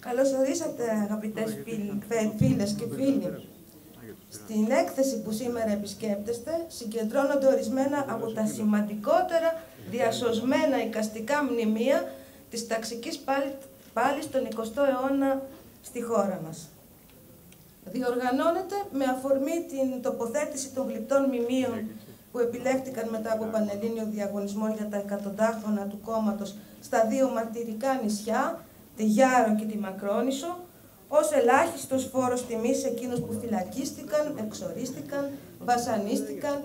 Καλώς ορίσατε, αγαπητές φίλες και φίλοι. Στην έκθεση που σήμερα επισκέπτεστε, συγκεντρώνονται ορισμένα από τα σημαντικότερα διασωσμένα εικαστικά μνημεία της ταξικής πάλης στον 20ο αιώνα στη χώρα μας. Διοργανώνεται με αφορμή την τοποθέτηση των γλυπτών μνημείων που επιλέχτηκαν μετά από πανελλήνιο διαγωνισμό για τα εκατοντάχρονα του κόμματος στα δύο μαρτυρικά νησιά, τη Γιάρο και τη Μακρόνησο, ως ελάχιστος φόρος τιμής σε εκείνους που φυλακίστηκαν, εξορίστηκαν, βασανίστηκαν,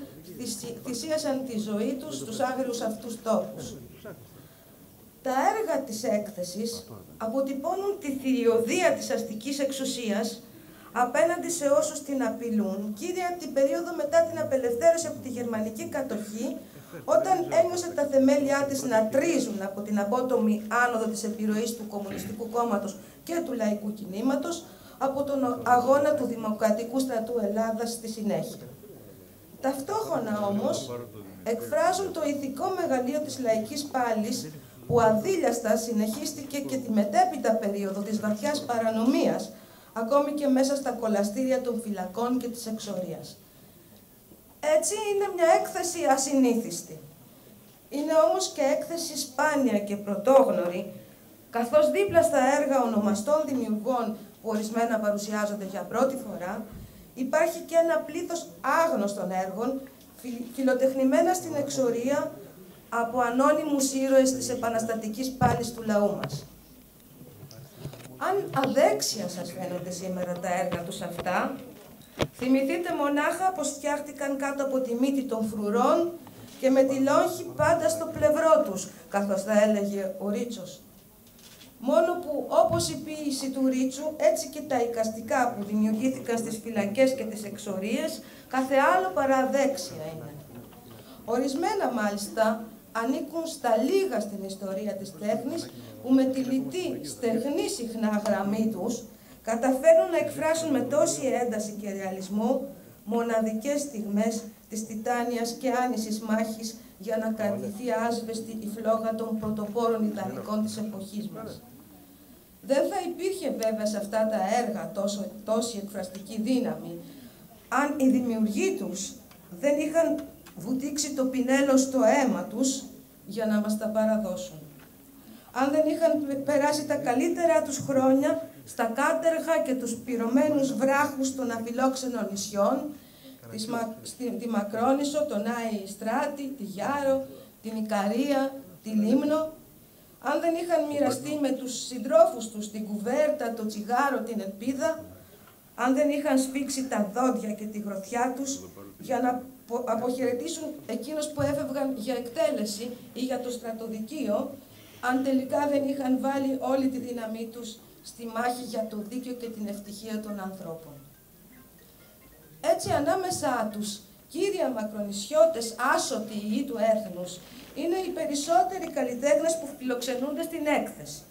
θυσίασαν τη ζωή τους στους άγριους αυτούς τόπους. Τα έργα της έκθεσης αποτυπώνουν τη θηριωδία της αστικής εξουσίας απέναντι σε όσους την απειλούν, κύρια την περίοδο μετά την απελευθέρωση από τη γερμανική κατοχή, όταν ένιωσε τα θεμέλια της να τρίζουν από την απότομη άνοδο της επιρροής του Κομμουνιστικού Κόμματος και του Λαϊκού Κινήματος, από τον αγώνα του Δημοκρατικού Στρατού Ελλάδας στη συνέχεια. Ταυτόχρονα όμως εκφράζουν το ηθικό μεγαλείο της λαϊκής πάλης, που αδίλιαστα συνεχίστηκε και τη μετέπειτα περίοδο της βαθιάς παρανομίας, ακόμη και μέσα στα κολαστήρια των φυλακών και της εξορίας. Έτσι, είναι μια έκθεση ασυνήθιστη. Είναι όμως και έκθεση σπάνια και πρωτόγνωρη, καθώς δίπλα στα έργα ονομαστών δημιουργών που ορισμένα παρουσιάζονται για πρώτη φορά, υπάρχει και ένα πλήθος άγνωστων έργων, φιλοτεχνημένα στην εξορία από ανώνυμους ήρωες της επαναστατικής πάλης του λαού μας. Αν αδέξια σας φαίνονται σήμερα τα έργα τους αυτά, θυμηθείτε μονάχα πως φτιάχτηκαν κάτω από τη μύτη των φρουρών και με τη λόγχη πάντα στο πλευρό τους, καθώς θα έλεγε ο Ρίτσος. Μόνο που όπως η ποίηση του Ρίτσου, έτσι και τα εικαστικά που δημιουργήθηκαν στις φυλακές και τις εξορίες, κάθε άλλο παρά αδέξια είναι. Ορισμένα μάλιστα ανήκουν στα λίγα στην ιστορία της τέχνης που με τη λιτή, στεγνή συχνά γραμμή τους καταφέρουν να εκφράσουν με τόση ένταση και ρεαλισμό μοναδικές στιγμές της τιτάνιας και άνησης μάχης για να κρατηθεί άσβεστη η φλόγα των πρωτοπόρων ιδανικών της εποχής μας. Δεν θα υπήρχε βέβαια σε αυτά τα έργα τόση εκφραστική δύναμη αν οι δημιουργοί τους δεν είχαν βουτήξει το πινέλο στο αίμα τους για να μας τα παραδώσουν. Αν δεν είχαν περάσει τα καλύτερα τους χρόνια στα κάτεργα και τους πυρωμένους βράχους των αφιλόξενων νησιών, τη Μακρόνησο, τον Αί Στράτη, τη Γιάρο, την Ικαρία, τη Λήμνο, αν δεν είχαν μοιραστεί με τους συντρόφους τους την κουβέρτα, το τσιγάρο, την ελπίδα, αν δεν είχαν σφίξει τα δόντια και τη γροθιά τους για να αποχαιρετήσουν εκείνους που έφευγαν για εκτέλεση ή για το στρατοδικείο, αν τελικά δεν είχαν βάλει όλη τη δύναμή τους στη μάχη για το δίκαιο και την ευτυχία των ανθρώπων. Έτσι, ανάμεσά τους, κύρια μακρονησιώτες άσωτοι ή του έθνους, είναι οι περισσότεροι καλλιτέχνες που φιλοξενούνται στην έκθεση.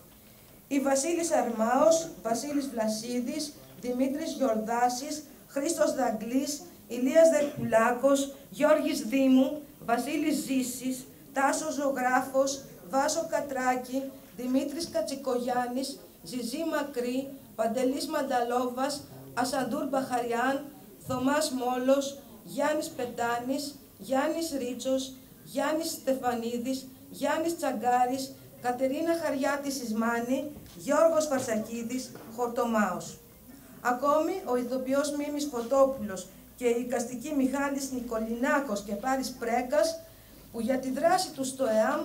Οι Βασίλης Αρμάος, Βασίλης Βλασίδης, Δημήτρης Γιορδάσης, Χρήστος Δαγκλής, Ηλίας Δερκουλάκος, Γιώργης Δήμου, Βασίλης Ζήσης, Τάσος Ζωγράφος, Βάσω Κατράκη, Δημήτρης Κατσικογιάννης, Ζιζή Μακρή, Παντελής Μανταλόβας, Ασαντούρ Μπαχαριάν, Θωμάς Μόλος, Γιάννης Πετάνης, Γιάννης Ρίτσος, Γιάννης Στεφανίδης, Γιάννης Τσαγκάρης, Κατερίνα Χαριάτη Σισμάνη, Γιώργος Φαρσακίδης, Χορτομάος. Ακόμη, ο ηθοποιός Μίμης Φωτόπουλος και η εικαστική Μιχάλης Νικολινάκος και Πάρης Πρέκας, που για τη δράση τους στο ΕΑΜ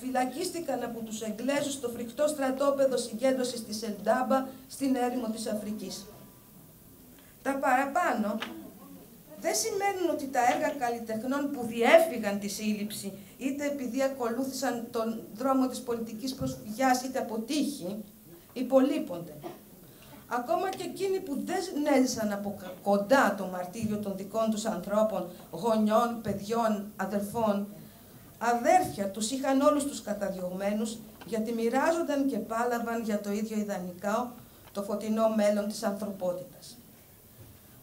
φυλακίστηκαν από τους Εγγλέζους στο φρικτό στρατόπεδο συγκέντρωσης της Ελντάμπα στην έρημο της Αφρικής. Τα παραπάνω δεν σημαίνουν ότι τα έργα καλλιτεχνών που διέφυγαν τη σύλληψη, είτε επειδή ακολούθησαν τον δρόμο της πολιτικής προσφυγιάς, είτε από τύχη, υπολείπονται. Ακόμα και εκείνοι που δεν έζησαν από κοντά το μαρτύριο των δικών τους ανθρώπων, γονιών, παιδιών, αδερφών, αδέρφια τους είχαν όλους τους καταδιωγμένους, γιατί μοιράζονταν και πάλαβαν για το ίδιο ιδανικά το φωτεινό μέλλον της ανθρωπότητας.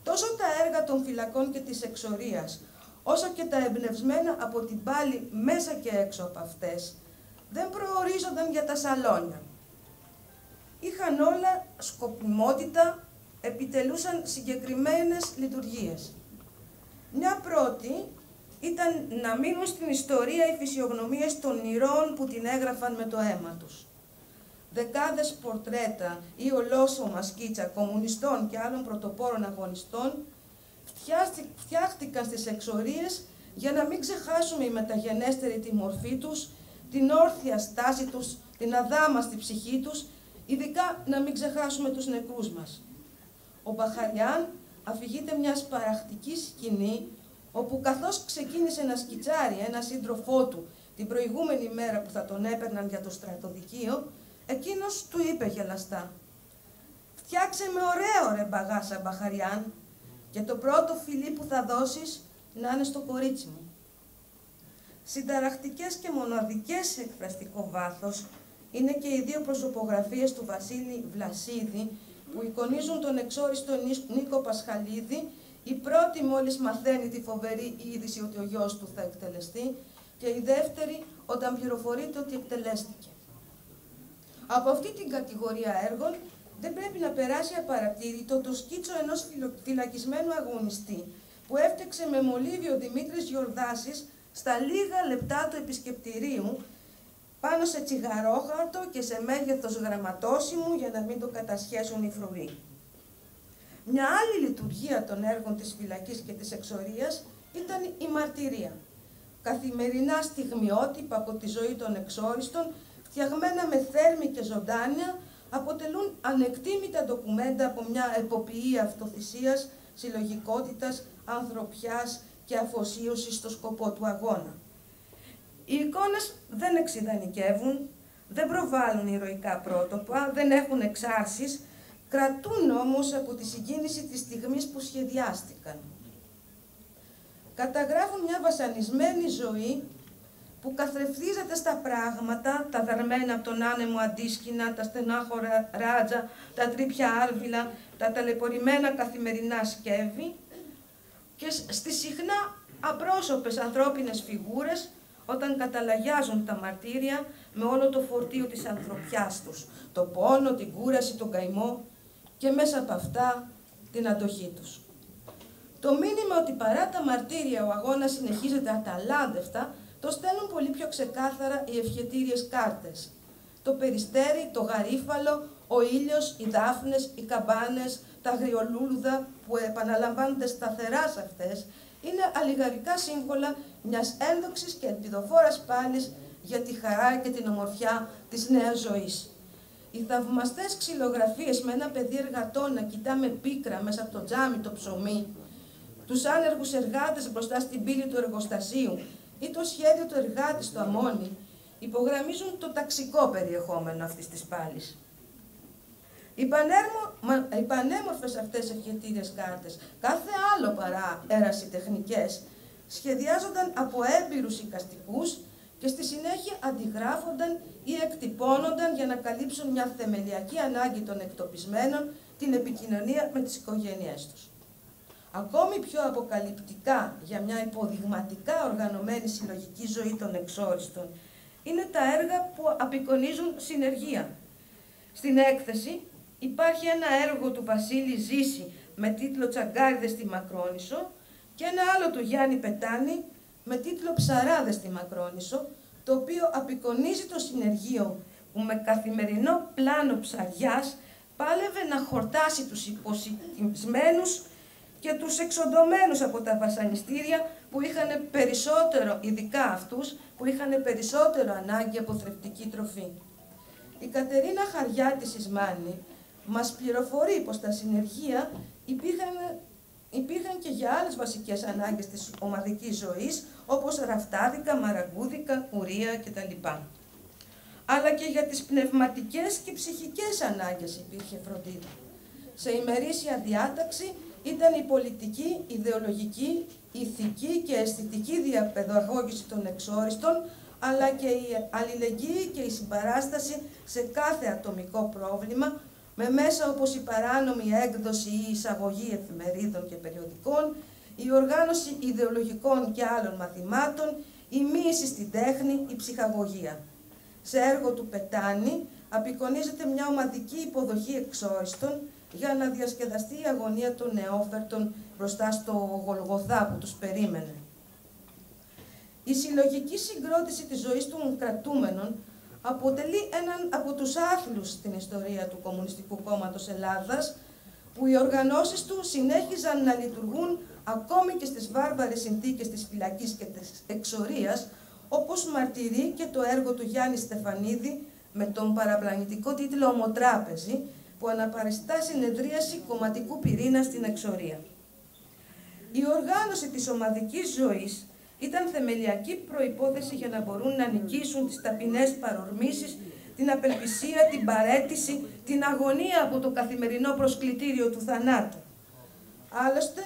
Τόσο τα έργα των φυλακών και της εξορίας, όσο και τα εμπνευσμένα από την πάλη μέσα και έξω από αυτές, δεν προορίζονταν για τα σαλόνια. είχαν όλα σκοπιμότητα, επιτελούσαν συγκεκριμένες λειτουργίες. Μια πρώτη ήταν να μείνουν στην ιστορία οι φυσιογνωμίες των ηρώων που την έγραφαν με το αίμα τους. Δεκάδες πορτρέτα ή ολόσωμα σκίτσα κομμουνιστών και άλλων πρωτοπόρων αγωνιστών φτιάχτηκαν στις εξορίες για να μην ξεχάσουμε οι μεταγενέστεροι τη μορφή τους, την όρθια στάση τους, την αδάμαστη ψυχή τους, ειδικά να μην ξεχάσουμε τους νεκρούς μας. Ο Μπαχαριάν αφηγείται μια σπαραχτική σκηνή, όπου καθώς ξεκίνησε να σκιτσάρει ένα σύντροφό του την προηγούμενη μέρα που θα τον έπαιρναν για το στρατοδικείο, εκείνος του είπε γελαστά: «Φτιάξε με ωραίο ρε μπαγάσα Μπαχαριάν, και το πρώτο φιλί που θα δώσεις να είναι στο κορίτσι μου». Συνταρακτικές και μοναδικές σε εκφραστικό βάθος είναι και οι δύο προσωπογραφίες του Βασίλη Βλασίδη που εικονίζουν τον εξόριστο Νίκο Πασχαλίδη. Η πρώτη μόλις μαθαίνει τη φοβερή είδηση ότι ο γιος του θα εκτελεστεί και η δεύτερη όταν πληροφορείται ότι εκτελέστηκε. Από αυτή την κατηγορία έργων δεν πρέπει να περάσει απαρατήρητο το σκίτσο ενός φυλακισμένου αγωνιστή που έφτιαξε με μολύβι ο Δημήτρης Γιορδάσης στα λίγα λεπτά του επισκεπτηρίου πάνω σε τσιγαρόχαρτο και σε μέγεθος γραμματόσημου για να μην το κατασχέσουν οι φρουροί. Μια άλλη λειτουργία των έργων της φυλακής και της εξορίας ήταν η μαρτυρία. Καθημερινά στιγμιότυπα από τη ζωή των εξόριστων, φτιαγμένα με θέρμη και ζωντάνια, αποτελούν ανεκτήμητα ντοκουμέντα από μια εποποιή αυτοθυσίας, συλλογικότητας, ανθρωπιάς και αφοσίωσης στο σκοπό του αγώνα. Οι εικόνες δεν εξιδανικεύουν, δεν προβάλλουν ηρωικά πρότυπα, δεν έχουν εξάρσεις, κρατούν όμως από τη συγκίνηση της στιγμής που σχεδιάστηκαν. Καταγράφουν μια βασανισμένη ζωή που καθρεφτίζεται στα πράγματα, τα δαρμένα από τον άνεμο αντίσκηνα, τα στενάχωρα ράτζα, τα τρύπια άρβυλα, τα ταλαιπωρημένα καθημερινά σκεύη και στις συχνά απρόσωπες ανθρώπινες φιγούρες όταν καταλαγιάζουν τα μαρτύρια με όλο το φορτίο της ανθρωπιάς τους, τον πόνο, την κούραση, τον καημό και μέσα από αυτά την αντοχή τους. Το μήνυμα ότι παρά τα μαρτύρια ο αγώνας συνεχίζεται αταλάντευτα το στέλνουν πολύ πιο ξεκάθαρα οι ευχετήριες κάρτες. Το περιστέρι, το γαρίφαλο, ο ήλιος, οι δάφνες, οι καμπάνες, τα αγριολούλουδα που επαναλαμβάνονται σταθερά σε αυτές είναι αλληγαρικά σύμβολα μιας ένδοξης και ελπιδοφόρας πάλης για τη χαρά και την ομορφιά της νέας ζωής. Οι θαυμαστές ξυλογραφίες με ένα παιδί εργατών να κοιτά με πίκρα μέσα από το τζάμι το ψωμί, τους άνεργους εργάτες μπροστά στην πύλη του εργοστασίου ή το σχέδιο του εργάτη στο αμόνι υπογραμμίζουν το ταξικό περιεχόμενο αυτής της πάλης. Οι πανέμορφες αυτές ευχετήριες κάρτες, κάθε άλλο παρά ερασιτεχνικές, σχεδιάζονταν από έμπειρους εικαστικούς και στη συνέχεια αντιγράφονταν ή εκτυπώνονταν για να καλύψουν μια θεμελιακή ανάγκη των εκτοπισμένων, την επικοινωνία με τις οικογένειές τους. Ακόμη πιο αποκαλυπτικά για μια υποδειγματικά οργανωμένη συλλογική ζωή των εξόριστων είναι τα έργα που απεικονίζουν συνεργεία. Στην έκθεση υπάρχει ένα έργο του Βασίλη Ζήση με τίτλο «Τσαγκάριδες στη Μακρόνησο» και ένα άλλο του Γιάννη Πετάνη με τίτλο «Ψαράδες στη Μακρόνησο», το οποίο απεικονίζει το συνεργείο που με καθημερινό πλάνο ψαριάς πάλευε να χορτάσει τους υποσυτισμένους και τους εξοντωμένους από τα βασανιστήρια που είχαν περισσότερο, ειδικά αυτούς, που είχαν περισσότερο ανάγκη από θρεπτική τροφή. Η Κατερίνα Χαριάτη Σισμάνη μας πληροφορεί πως τα συνεργεία υπήρχαν και για άλλες βασικές ανάγκες της ομαδικής ζωής, όπως ραφτάδικα, μαραγκούδικα, κουρία κτλ. Αλλά και για τις πνευματικές και ψυχικές ανάγκες υπήρχε φροντίδα. Σε ημερήσια διάταξη ήταν η πολιτική, ιδεολογική, ηθική και αισθητική διαπαιδαγώγηση των εξόριστων, αλλά και η αλληλεγγύη και η συμπαράσταση σε κάθε ατομικό πρόβλημα, με μέσα όπως η παράνομη έκδοση ή εισαγωγή εφημερίδων και περιοδικών, η οργάνωση ιδεολογικών και άλλων μαθημάτων, η μοίηση στην τέχνη, η ψυχαγωγία. Σε έργο του Πετάνη απεικονίζεται μια ομαδική υποδοχή εξόριστων για να διασκεδαστεί η αγωνία των νεόφερτων μπροστά στο Γολγοθά που τους περίμενε. Η συλλογική συγκρότηση της ζωής των κρατούμενων αποτελεί έναν από τους άθλους στην ιστορία του Κομμουνιστικού Κόμματος Ελλάδας, που οι οργανώσεις του συνέχιζαν να λειτουργούν ακόμη και στις βάρβαρες συνθήκες της φυλακής και της εξορίας, όπως μαρτυρεί και το έργο του Γιάννη Στεφανίδη με τον παραπλανητικό τίτλο «Ομοτράπεζη», που αναπαριστά συνεδρίαση κομματικού πυρήνα στην εξορία. Η οργάνωση της ομαδικής ζωής ήταν θεμελιακή προϋπόθεση για να μπορούν να νικήσουν τις ταπεινές παρορμήσεις, την απελπισία, την παρέτηση, την αγωνία από το καθημερινό προσκλητήριο του θανάτου. Άλλωστε,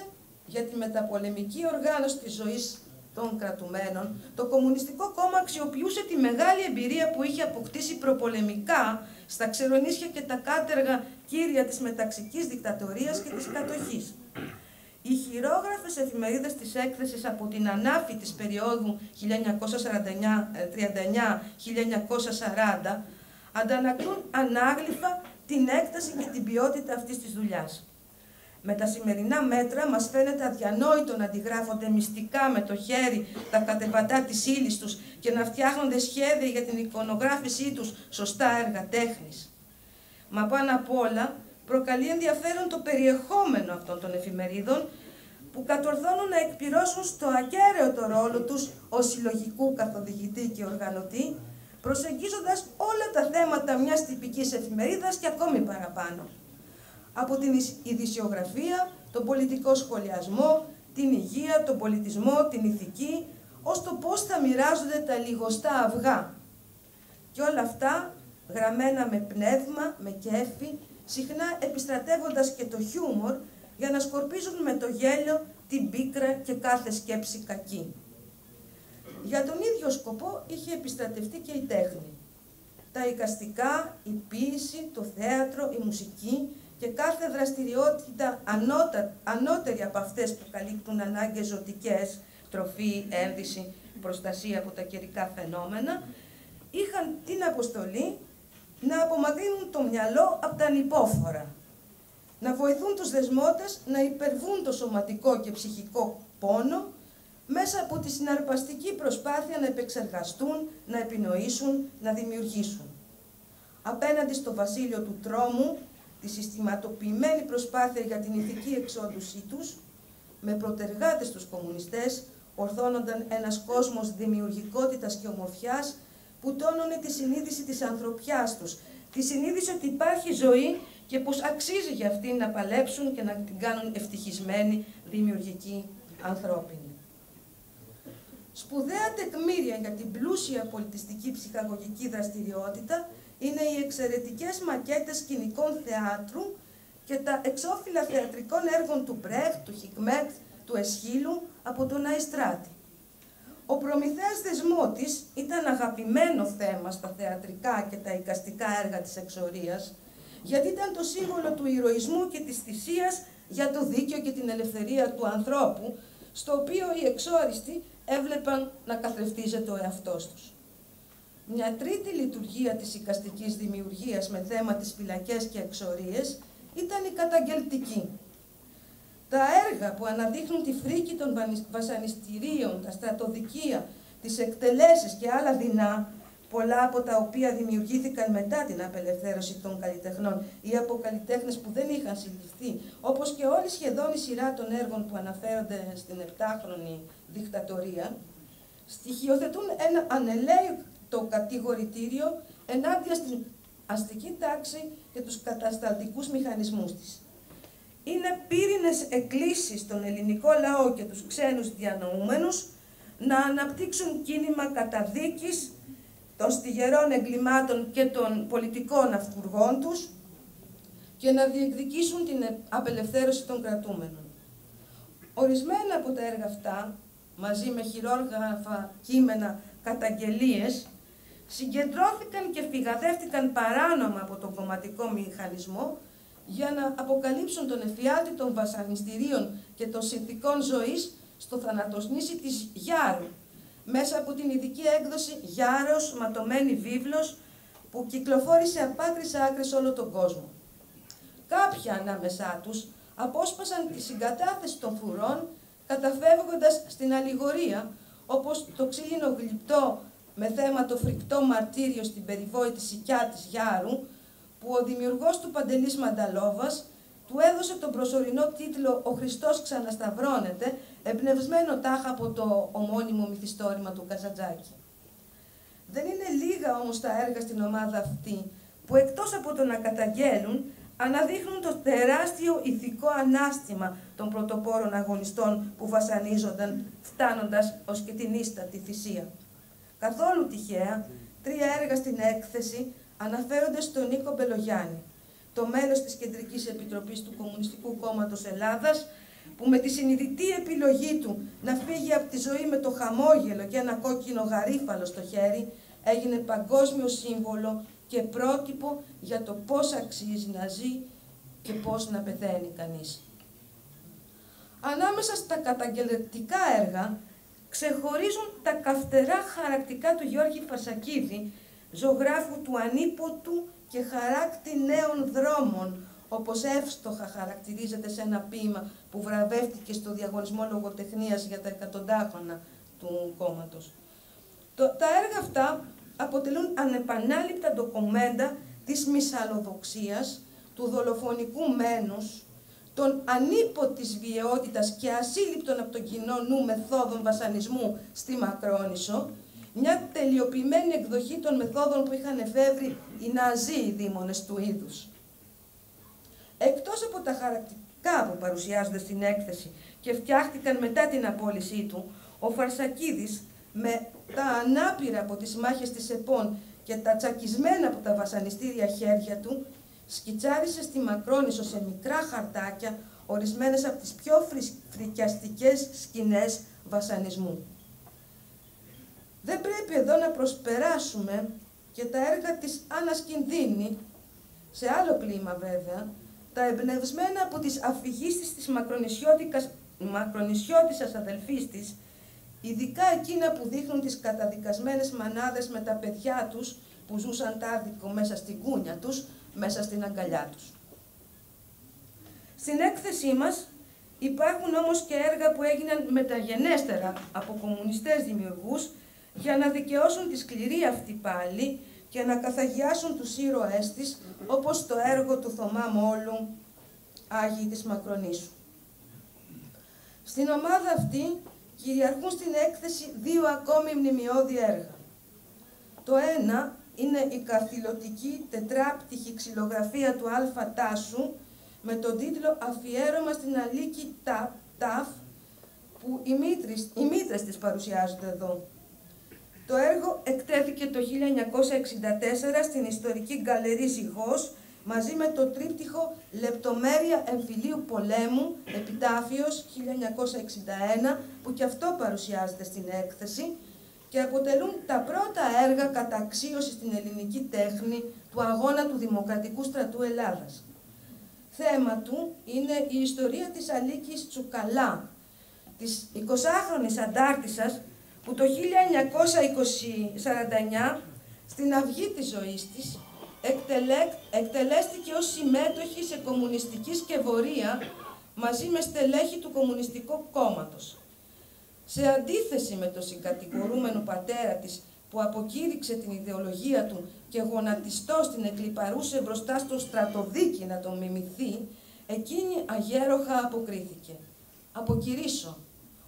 για τη μεταπολεμική οργάνωση της ζωής των κρατουμένων, το Κομμουνιστικό Κόμμα αξιοποιούσε τη μεγάλη εμπειρία που είχε αποκτήσει προπολεμικά στα ξερονίσια και τα κάτεργα κύρια της μεταξικής δικτατορίας και της κατοχής. Οι χειρόγραφες εφημερίδες της έκθεσης από την ανάφη της περίοδου 1939-1940 αντανακλούν ανάγλυφα την έκταση και την ποιότητα αυτής της δουλειάς. Με τα σημερινά μέτρα μας φαίνεται αδιανόητο να αντιγράφονται μυστικά με το χέρι τα κατεβατά της ύλης τους και να φτιάχνονται σχέδια για την εικονογράφησή τους σωστά έργα τέχνης. Μα πάνω απ' όλα προκαλεί ενδιαφέρον το περιεχόμενο αυτών των εφημερίδων που κατορθώνουν να εκπληρώσουν στο ακέραιο ρόλο τους ως συλλογικού καθοδηγητή και οργανωτή, προσεγγίζοντας όλα τα θέματα μιας τυπικής εφημερίδας και ακόμη παραπάνω. Από την ειδησιογραφία, τον πολιτικό σχολιασμό, την υγεία, τον πολιτισμό, την ηθική, ως το πώς θα μοιράζονται τα λιγοστά αυγά. Και όλα αυτά γραμμένα με πνεύμα, με κέφι, συχνά επιστρατεύοντας και το χιούμορ για να σκορπίζουν με το γέλιο την πίκρα και κάθε σκέψη κακή. Για τον ίδιο σκοπό είχε επιστρατευτεί και η τέχνη. Τα εικαστικά, η ποίηση, το θέατρο, η μουσική και κάθε δραστηριότητα ανώτερη από αυτές που καλύπτουν ανάγκες ζωτικές, τροφή, ένδυση, προστασία από τα καιρικά φαινόμενα, είχαν την αποστολή να απομακρύνουν το μυαλό από τα ανυπόφορα, να βοηθούν τους δεσμότες να υπερβούν το σωματικό και ψυχικό πόνο μέσα από τη συναρπαστική προσπάθεια να επεξεργαστούν, να επινοήσουν, να δημιουργήσουν. Απέναντι στο βασίλειο του τρόμου, τη συστηματοποιημένη προσπάθεια για την ηθική εξόντουσή τους, με προτεργάτες τους κομμουνιστές, ορθώνονταν ένας κόσμος δημιουργικότητας και ομορφιάς που τόνωνε τη συνείδηση της ανθρωπιάς τους, τη συνείδηση ότι υπάρχει ζωή και πως αξίζει για αυτήν να παλέψουν και να την κάνουν ευτυχισμένοι, δημιουργικοί, ανθρώπινοι. Σπουδαία τεκμήρια για την πλούσια πολιτιστική ψυχαγωγική δραστηριότητα είναι οι εξαιρετικές μακέτες σκηνικών θεάτρου και τα εξώφυλλα θεατρικών έργων του Μπρέχτ, του Χικμέκτ, του Εσχύλου από τον Αί Στράτη. Ο Προμηθέας Δεσμότης ήταν αγαπημένο θέμα στα θεατρικά και τα εικαστικά έργα της εξορίας, γιατί ήταν το σύμβολο του ηρωισμού και της θυσίας για το δίκαιο και την ελευθερία του ανθρώπου, στο οποίο οι εξόριστοι έβλεπαν να καθρεφτίζεται ο εαυτός τους. Μια τρίτη λειτουργία της εικαστικής δημιουργίας με θέμα τις φυλακές και εξορίες ήταν η καταγγελτική. Τα έργα που αναδείχνουν τη φρίκη των βασανιστηρίων, τα στρατοδικεία, τις εκτελέσεις και άλλα δεινά, πολλά από τα οποία δημιουργήθηκαν μετά την απελευθέρωση των καλλιτεχνών ή από καλλιτέχνες που δεν είχαν συλληφθεί, όπως και όλη σχεδόν η σειρά των έργων που αναφέρονται στην επτάχρονη δικτατορία, στοιχειοθετούν ένα ανελαίωτο κατηγορητήριο ενάντια στην αστική τάξη και τους κατασταλτικούς μηχανισμούς της. Είναι πύρινες εκκλήσεις στον ελληνικό λαό και τους ξένους διανοούμενους να αναπτύξουν κίνημα καταδίκης των στιγερών εγκλημάτων και των πολιτικών αυτούργων τους και να διεκδικήσουν την απελευθέρωση των κρατούμενων. Ορισμένα από τα έργα αυτά, μαζί με χειρόγραφα κείμενα καταγγελίες, συγκεντρώθηκαν και φυγαδεύτηκαν παράνομα από τον κομματικό μηχανισμό για να αποκαλύψουν τον εφιάλτη των βασανιστηρίων και των συνθηκών ζωής στο θανατοσνήσι της Γιάρου, μέσα από την ειδική έκδοση «Γιάρος, ματωμένη βίβλος», που κυκλοφόρησε από άκρη σε άκρη σε όλο τον κόσμο. Κάποιοι ανάμεσά τους απόσπασαν τη συγκατάθεση των φουρών, καταφεύγοντας στην αλληγορία, όπως το ξύλινο γλυπτό με θέμα το φρικτό μαρτύριο στην περιβόητη σικιά της Γιάρου, που ο δημιουργός του Παντελής Μανταλόβας του έδωσε τον προσωρινό τίτλο «Ο Χριστός ξανασταυρώνεται», εμπνευσμένο τάχα από το ομώνυμο μυθιστόρημα του Καζαντζάκη. Δεν είναι λίγα όμως τα έργα στην ομάδα αυτή, που εκτός από το να καταγγέλουν, αναδείχνουν το τεράστιο ηθικό ανάστημα των πρωτοπόρων αγωνιστών που βασανίζονταν, φτάνοντας ως και την ίστατη θυσία. Καθόλου τυχαία, τρία έργα στην έκθεση αναφέρονται στον Νίκο Μπελογιάννη, το μέλος της Κεντρικής Επιτροπής του Κομμουνιστικού Κόμματος Ελλάδας, που με τη συνειδητή επιλογή του να φύγει από τη ζωή με το χαμόγελο και ένα κόκκινο γαρίφαλο στο χέρι, έγινε παγκόσμιο σύμβολο και πρότυπο για το πώς αξίζει να ζει και πώς να πεθαίνει κανείς. Ανάμεσα στα καταγγελτικά έργα ξεχωρίζουν τα καυτερά χαρακτικά του Γιώργη Φαρσακίδη, ζωγράφου του ανίποτου και χαράκτη νέων δρόμων, όπως εύστοχα χαρακτηρίζεται σε ένα ποίημα που βραβεύτηκε στο διαγωνισμό λογοτεχνίας για τα 100 χρόνια του κόμματος. Τα έργα αυτά αποτελούν ανεπανάληπτα ντοκουμέντα της μυσαλλοδοξίας, του δολοφονικού μένους, των ανίποτης βιαιότητας και ασύλληπτων από το κοινό νου μεθόδων βασανισμού στη Μακρόνησο, μια τελειοποιημένη εκδοχή των μεθόδων που είχαν εφεύρει οι Ναζί δήμονες του είδους. Εκτός από τα χαρακτικά που παρουσιάζονται στην έκθεση και φτιάχτηκαν μετά την απόλυσή του, ο Φαρσακίδης, με τα ανάπηρα από τις μάχες της ΕΠΟΝ και τα τσακισμένα από τα βασανιστήρια χέρια του, σκιτσάρισε στη Μακρόνησο σε μικρά χαρτάκια ορισμένες από τις πιο φρικιαστικές σκηνές βασανισμού. Δεν πρέπει εδώ να προσπεράσουμε και τα έργα της Άννας Κινδίνη, σε άλλο κλίμα βέβαια, τα εμπνευσμένα από τις αφηγήσεις της μακρονησιώτισσας αδελφής της, ειδικά εκείνα που δείχνουν τις καταδικασμένες μανάδες με τα παιδιά τους που ζούσαν τάδικο μέσα στην κούνια τους, μέσα στην αγκαλιά τους. Στην έκθεσή μας υπάρχουν όμως και έργα που έγιναν μεταγενέστερα από κομμουνιστές δημιουργούς για να δικαιώσουν τη σκληρή αυτή πάλι και να καθαγιάσουν τους ήρωές της, όπως το έργο του Θωμά Μόλου «Άγιοι της Μακρονήσου». Στην ομάδα αυτή κυριαρχούν στην έκθεση δύο ακόμη μνημειώδη έργα. Το ένα είναι η καθηλωτική τετράπτυχη ξυλογραφία του Α. Τάσου με τον τίτλο «Αφιέρωμα στην Αλίκη Ταφ», που οι μήτρες της παρουσιάζονται εδώ. Το έργο εκτέθηκε το 1964 στην ιστορική γκαλερί Ζυγός μαζί με το τρίπτυχο «Λεπτομέρεια εμφυλίου πολέμου, επιτάφιος 1961», που και αυτό παρουσιάζεται στην έκθεση και αποτελούν τα πρώτα έργα καταξίωση στην ελληνική τέχνη του αγώνα του Δημοκρατικού Στρατού Ελλάδας. Θέμα του είναι η ιστορία της Αλίκης Τσουκαλά, της 20χρονης αντάρτισσας που το 1949 στην αυγή της ζωής της εκτελέστηκε ως συμμέτοχη σε κομμουνιστική σκευωρία μαζί με στελέχη του Κομμουνιστικού Κόμματος. Σε αντίθεση με τον συγκατηγορούμενο πατέρα της που αποκήρυξε την ιδεολογία του και γονατιστός την εκλιπαρούσε μπροστά στον στρατοδίκη να τον μιμηθεί, εκείνη αγέροχα αποκρίθηκε. «Αποκηρύσω,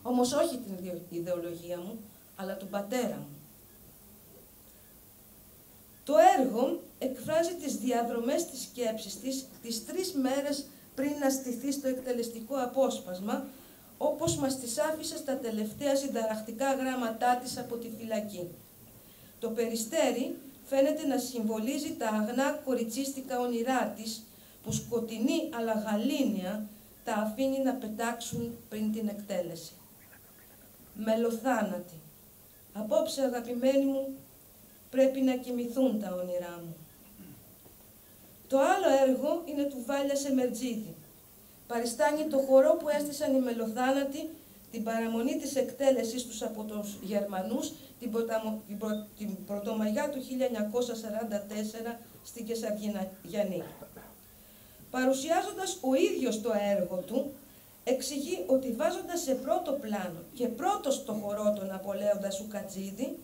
όμως όχι την ιδεολογία μου, αλλά τον πατέρα μου». Το έργο εκφράζει τις διαδρομές της σκέψης της τις 3 μέρες πριν να στηθεί στο εκτελεστικό απόσπασμα, όπως μας τις άφησε στα τελευταία συνταραχτικά γράμματά της από τη φυλακή. Το περιστέρι φαίνεται να συμβολίζει τα αγνά κοριτσίστικα όνειρά της, που σκοτεινή αλλά γαλήνια τα αφήνει να πετάξουν πριν την εκτέλεση. Μελοθάνατη. Απόψε, αγαπημένοι μου, πρέπει να κοιμηθούν τα όνειρά μου. Το άλλο έργο είναι του Βάλια Σεμερτζίδη. Παριστάνει το χορό που έστησαν οι μελοθάνατοι την παραμονή της εκτέλεσης τους από τους Γερμανούς την Πρωτομαγιά του 1944 στην Κεσαριανή. Παρουσιάζοντας ο ίδιος το έργο του, εξηγεί ότι βάζοντας σε πρώτο πλάνο και πρώτος το χορό των απολέοντα Σουκατζίδη,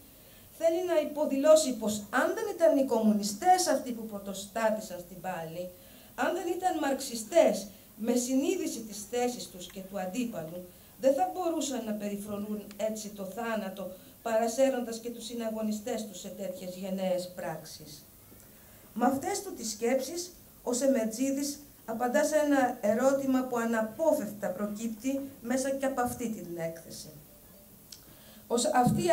θέλει να υποδηλώσει πως αν δεν ήταν οι κομμουνιστές αυτοί που πρωτοστάτησαν στην πάλη, αν δεν ήταν μαρξιστές με συνείδηση της θέσης τους και του αντίπαλου, δεν θα μπορούσαν να περιφρονούν έτσι το θάνατο, παρασέροντας και τους συναγωνιστές τους σε τέτοιες γενναίες πράξεις. Με αυτές του τις σκέψεις, ο Σεμετζίδης απαντά σε ένα ερώτημα που αναπόφευκτα προκύπτει μέσα και από αυτή την έκθεση. Πώς αυτοί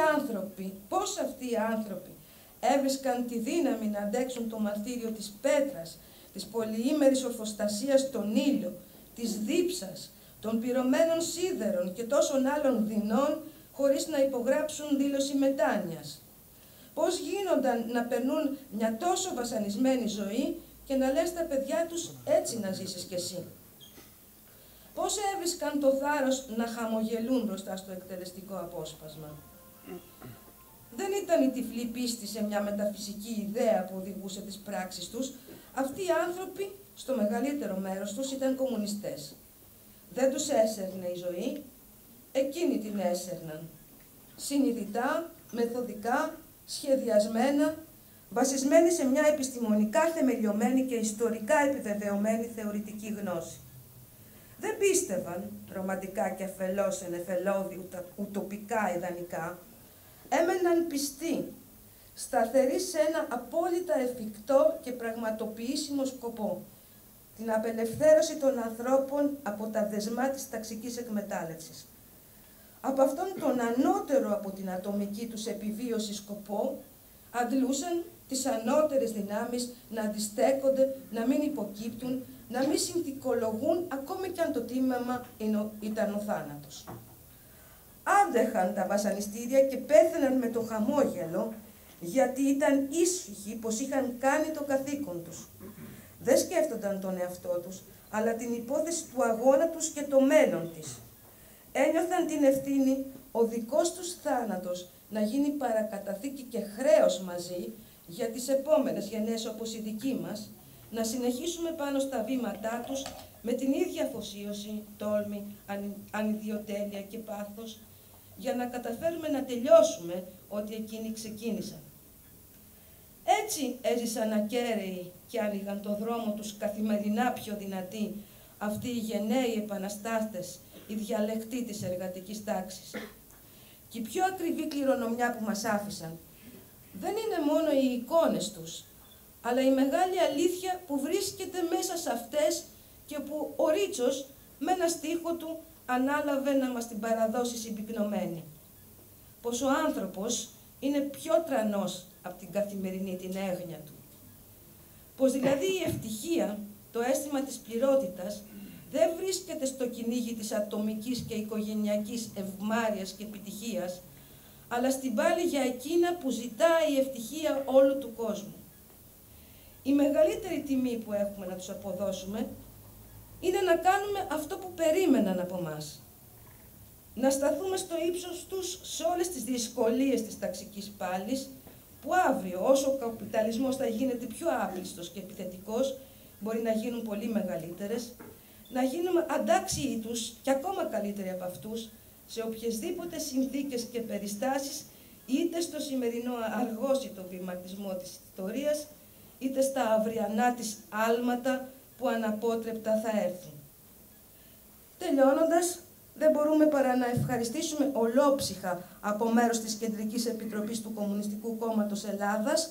οι άνθρωποι έβρισκαν τη δύναμη να αντέξουν το μαρτύριο της πέτρας, της πολυήμερης ορφοστασίας στον ήλιο, της δίψας, των πυρωμένων σίδερων και τόσων άλλων δεινών, χωρίς να υπογράψουν δήλωση μετάνοιας. Πώς γίνονταν να περνούν μια τόσο βασανισμένη ζωή και να λες τα παιδιά τους έτσι να ζήσεις κι εσύ. Πώς έβρισκαν το θάρρος να χαμογελούν μπροστά στο εκτελεστικό απόσπασμα. Δεν ήταν η τυφλή πίστη σε μια μεταφυσική ιδέα που οδηγούσε τις πράξεις τους. Αυτοί οι άνθρωποι, στο μεγαλύτερο μέρος τους, ήταν κομμουνιστές. Δεν τους έσερνε η ζωή, εκείνοι την έσερναν. Συνειδητά, μεθοδικά, σχεδιασμένα, βασισμένοι σε μια επιστημονικά θεμελιωμένη και ιστορικά επιβεβαιωμένη θεωρητική γνώση. Δεν πίστευαν, ρομαντικά και αφελώς ενεφελώδη, ουτοπικά ιδανικά, έμεναν πιστοί, σταθεροί σε ένα απόλυτα εφικτό και πραγματοποιήσιμο σκοπό, την απελευθέρωση των ανθρώπων από τα δεσμά της ταξικής εκμετάλλευσης. Από αυτόν τον ανώτερο από την ατομική τους επιβίωση σκοπό, αντλούσαν τις ανώτερες δυνάμεις να αντιστέκονται, να μην υποκύπτουν, να μην συνθηκολογούν, ακόμη κι αν το τίμημα ήταν ο θάνατος. Άντεχαν τα βασανιστήρια και πέθαιναν με το χαμόγελο, γιατί ήταν ήσυχοι πως είχαν κάνει το καθήκον τους. Δεν σκέφτονταν τον εαυτό τους, αλλά την υπόθεση του αγώνα τους και το μέλλον της. Ένιωθαν την ευθύνη ο δικός τους θάνατος να γίνει παρακαταθήκη και χρέος μαζί για τις επόμενες γενναίες όπως η δική μας, να συνεχίσουμε πάνω στα βήματά τους με την ίδια αφοσίωση, τόλμη, ανιδιοτέλεια και πάθος, για να καταφέρουμε να τελειώσουμε ό,τι εκείνοι ξεκίνησαν. Έτσι έζησαν ακέραιοι και άνοιγαν το δρόμο τους καθημερινά πιο δυνατοί αυτοί οι γενναίοι επαναστάτες, οι διαλεκτοί της εργατικής τάξης. Και η πιο ακριβή κληρονομιά που μας άφησαν δεν είναι μόνο οι εικόνες τους, αλλά η μεγάλη αλήθεια που βρίσκεται μέσα σε αυτές και που ο Ρίτσος με ένα στίχο του ανάλαβε να μας την παραδώσει συμπυκνωμένη. Πως ο άνθρωπος είναι πιο τρανός από την καθημερινή την έγνοια του. Πως δηλαδή η ευτυχία, το αίσθημα της πληρότητας, δεν βρίσκεται στο κυνήγι της ατομικής και οικογενειακής ευμάρειας και επιτυχίας, αλλά στην πάλη για εκείνα που ζητάει η ευτυχία όλου του κόσμου. Η μεγαλύτερη τιμή που έχουμε να τους αποδώσουμε είναι να κάνουμε αυτό που περίμεναν από μας. Να σταθούμε στο ύψος τους σε όλες τις δυσκολίες της ταξικής πάλης, που αύριο, όσο ο καπιταλισμός θα γίνεται πιο άπλιστος και επιθετικός, μπορεί να γίνουν πολύ μεγαλύτερες, να γίνουμε αντάξιοι τους και ακόμα καλύτεροι από αυτούς σε οποιασδήποτε συνθήκες και περιστάσεις, είτε στο σημερινό αργόσιτο βηματισμό της ιστορίας, είτε στα αυριανά της άλματα που αναπότρεπτα θα έρθουν. Τελειώνοντας, δεν μπορούμε παρά να ευχαριστήσουμε ολόψυχα από μέρος της Κεντρικής Επιτροπής του Κομμουνιστικού Κόμματος Ελλάδας,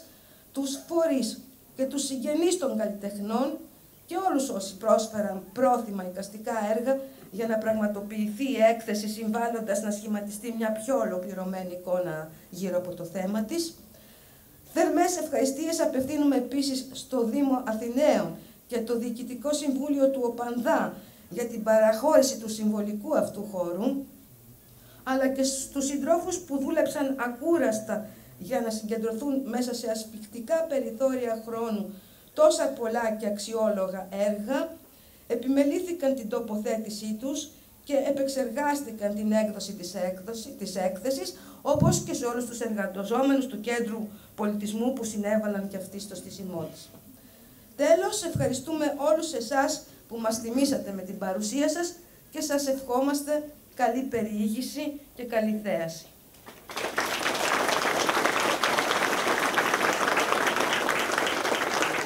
τους φορείς και τους συγγενείς των καλλιτεχνών και όλους όσοι πρόσφεραν πρόθυμα εικαστικά έργα για να πραγματοποιηθεί η έκθεση, συμβάλλοντας να σχηματιστεί μια πιο ολοκληρωμένη εικόνα γύρω από το θέμα της. Θερμές ευχαριστίες απευθύνουμε επίσης στο Δήμο Αθηναίων και το Διοικητικό Συμβούλιο του ΟΠΑΝΔΑ για την παραχώρηση του συμβολικού αυτού χώρου, αλλά και στους συντρόφους που δούλεψαν ακούραστα για να συγκεντρωθούν μέσα σε ασφικτικά περιθώρια χρόνου τόσα πολλά και αξιόλογα έργα, επιμελήθηκαν την τοποθέτησή τους και επεξεργάστηκαν την έκδοση της έκθεσης, όπως και σε όλους τους εργαζόμενους του Κέντρου Πολιτισμού που συνέβαλαν και αυτοί στο στήσιμό της. Τέλος, ευχαριστούμε όλους εσάς που μας θυμήσατε με την παρουσία σας και σας ευχόμαστε καλή περιήγηση και καλή θέαση.